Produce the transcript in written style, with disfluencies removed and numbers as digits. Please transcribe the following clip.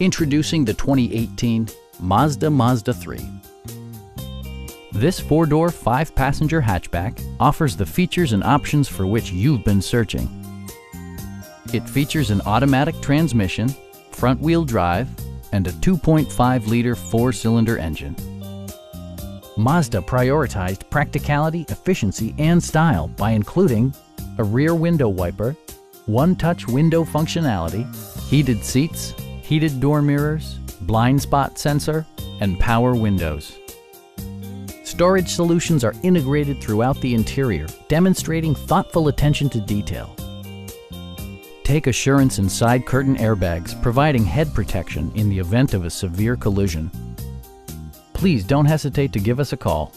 Introducing the 2018 Mazda 3. This four-door, five-passenger hatchback offers the features and options for which you've been searching. It features an automatic transmission, front-wheel drive, and a 2.5-liter four-cylinder engine. Mazda prioritized practicality, efficiency, and style by including a rear window wiper, one-touch window functionality, heated seats, heated door mirrors, blind spot sensor, and power windows. Storage solutions are integrated throughout the interior, demonstrating thoughtful attention to detail. Take assurance in side curtain airbags, providing head protection in the event of a severe collision. Please don't hesitate to give us a call.